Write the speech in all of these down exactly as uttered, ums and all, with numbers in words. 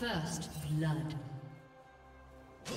First blood. You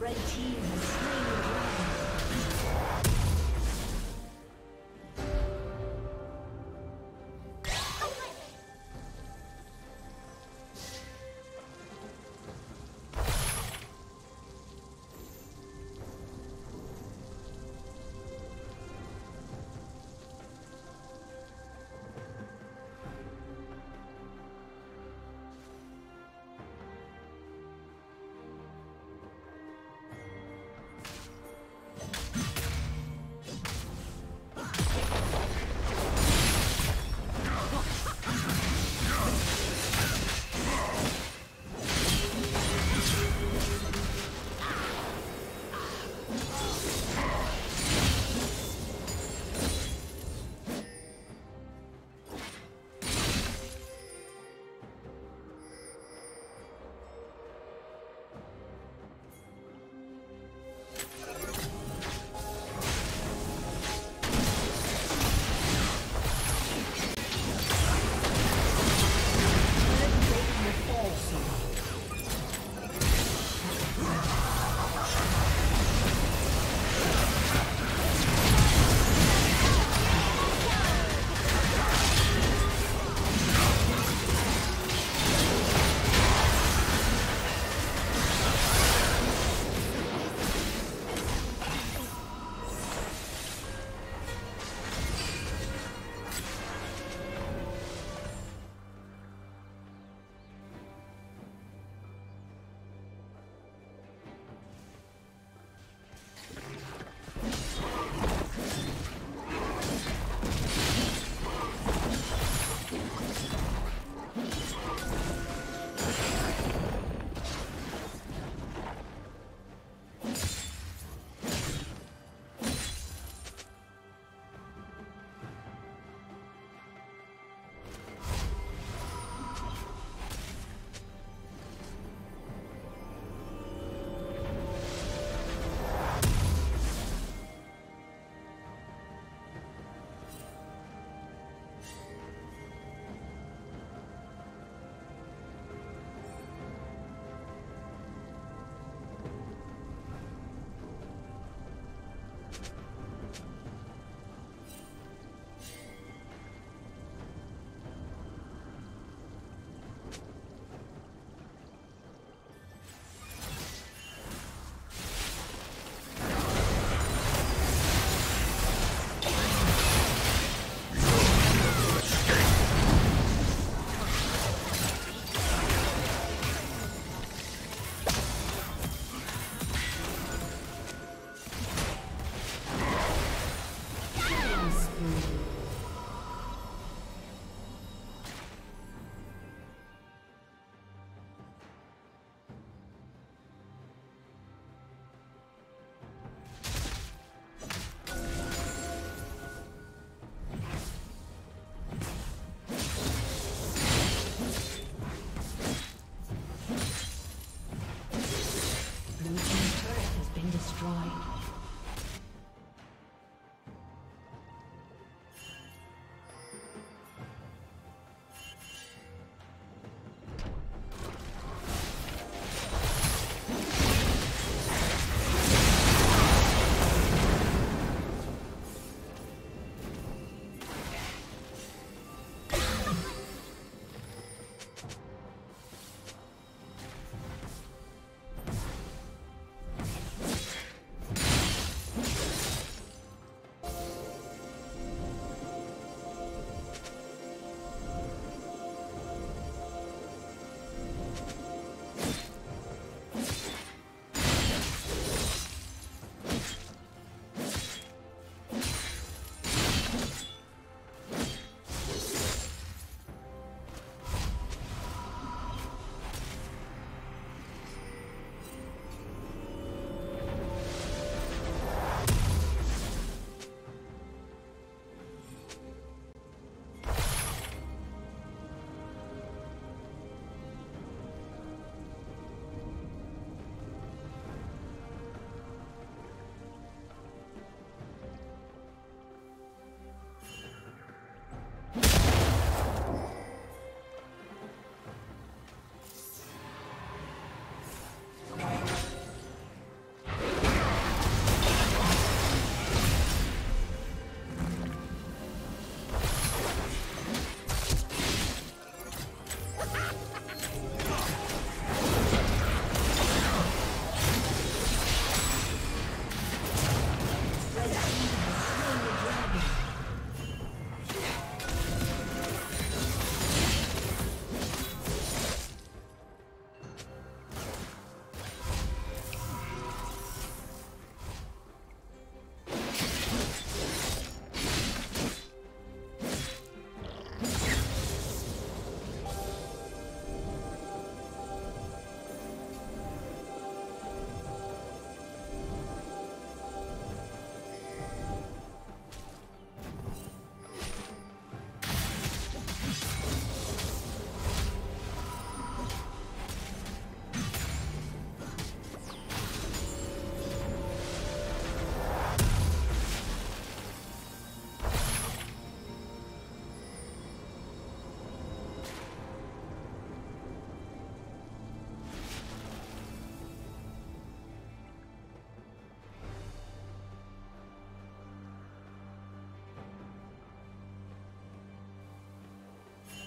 Red team has slain the dragon.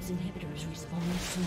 team's inhibitors respawning soon.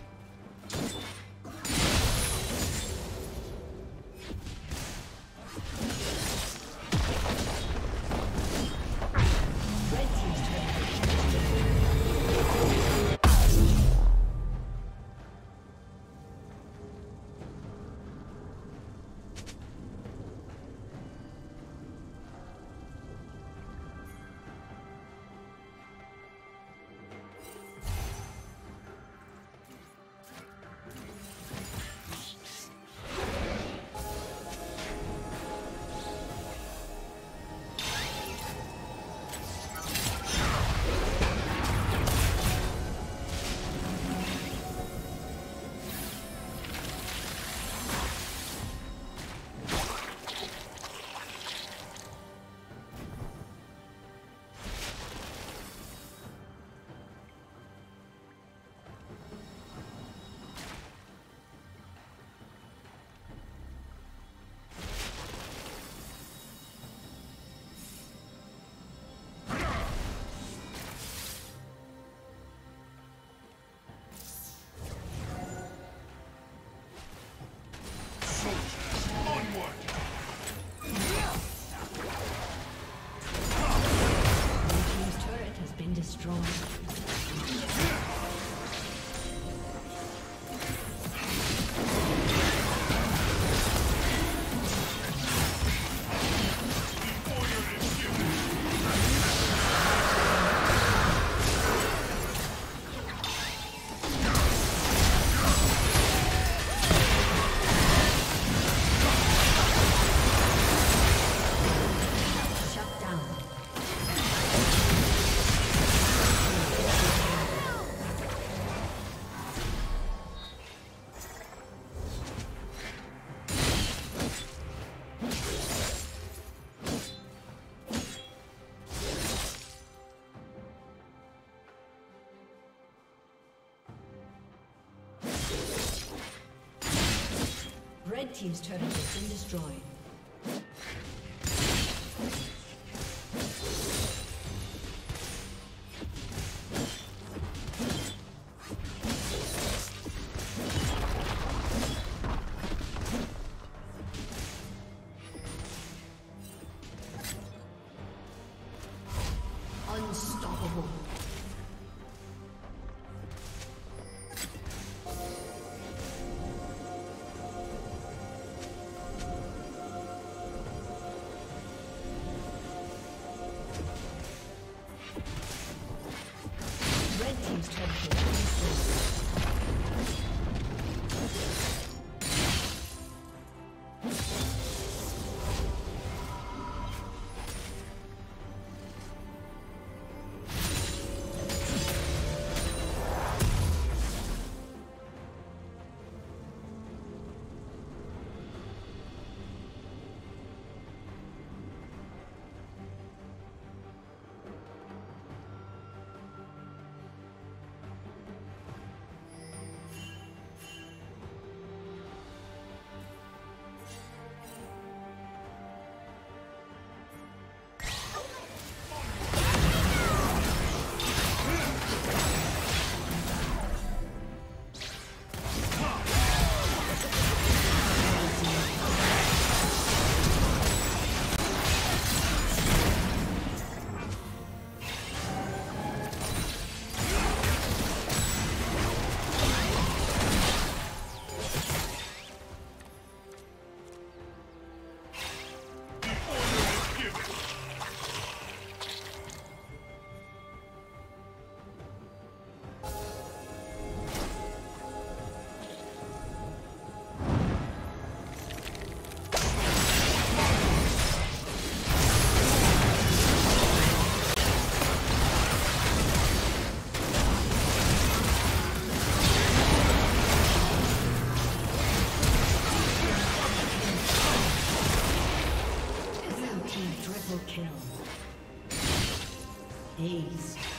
Red team's turret has been destroyed. Unstoppable. kill. Ace.